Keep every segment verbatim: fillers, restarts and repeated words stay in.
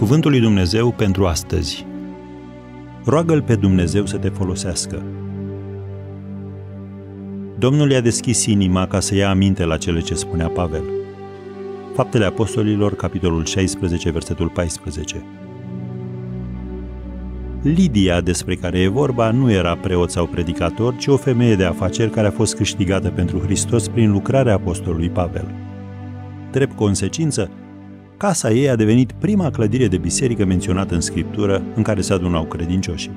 Cuvântul lui Dumnezeu pentru astăzi. Roagă-L pe Dumnezeu să te folosească. Domnul i-a deschis inima ca să ia aminte la cele ce spunea Pavel. Faptele Apostolilor, capitolul șaisprezece, versetul paisprezece. Lidia, despre care e vorba, nu era preot sau predicator, ci o femeie de afaceri care a fost câștigată pentru Hristos prin lucrarea apostolului Pavel. Drept consecință, casa ei a devenit prima clădire de biserică menționată în Scriptură în care se adunau credincioșii.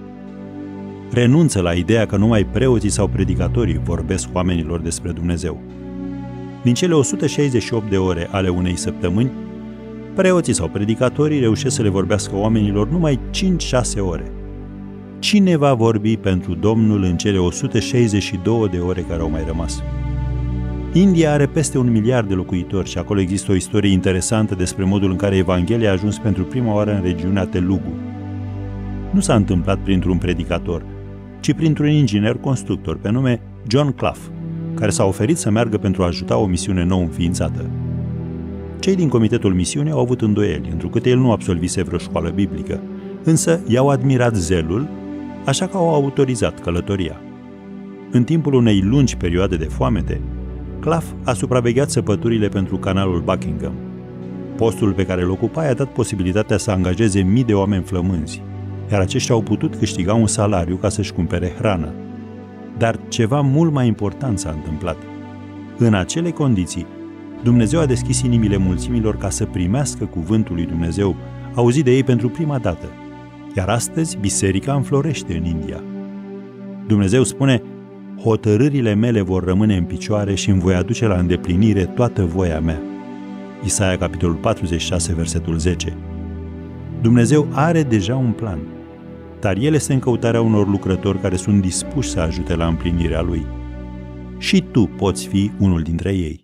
Renunță la ideea că numai preoții sau predicatorii vorbesc oamenilor despre Dumnezeu. Din cele o sută șaizeci și opt de ore ale unei săptămâni, preoții sau predicatorii reușesc să le vorbească oamenilor numai cinci-șase ore. Cine va vorbi pentru Domnul în cele o sută șaizeci și două de ore care au mai rămas? India are peste un miliard de locuitori și acolo există o istorie interesantă despre modul în care Evanghelia a ajuns pentru prima oară în regiunea Telugu. Nu s-a întâmplat printr-un predicator, ci printr-un inginer constructor pe nume John Clough, care s-a oferit să meargă pentru a ajuta o misiune nou înființată. Cei din comitetul misiunii au avut îndoieli, întrucât el nu absolvise vreo școală biblică, însă i-au admirat zelul, așa că au autorizat călătoria. În timpul unei lungi perioade de foamete, Clough a supravegheat săpăturile pentru canalul Buckingham. Postul pe care îl ocupa i-a dat posibilitatea să angajeze mii de oameni flămânzi, iar aceștia au putut câștiga un salariu ca să-și cumpere hrană. Dar ceva mult mai important s-a întâmplat. În acele condiții, Dumnezeu a deschis inimile mulțimilor ca să primească cuvântul lui Dumnezeu, auzit de ei pentru prima dată. Iar astăzi, biserica înflorește în India. Dumnezeu spune: hotărârile mele vor rămâne în picioare și îmi voi aduce la îndeplinire toată voia mea. Isaia, capitolul patruzeci și șase, versetul zece. Dumnezeu are deja un plan, dar el este în căutarea unor lucrători care sunt dispuși să ajute la împlinirea lui. Și tu poți fi unul dintre ei.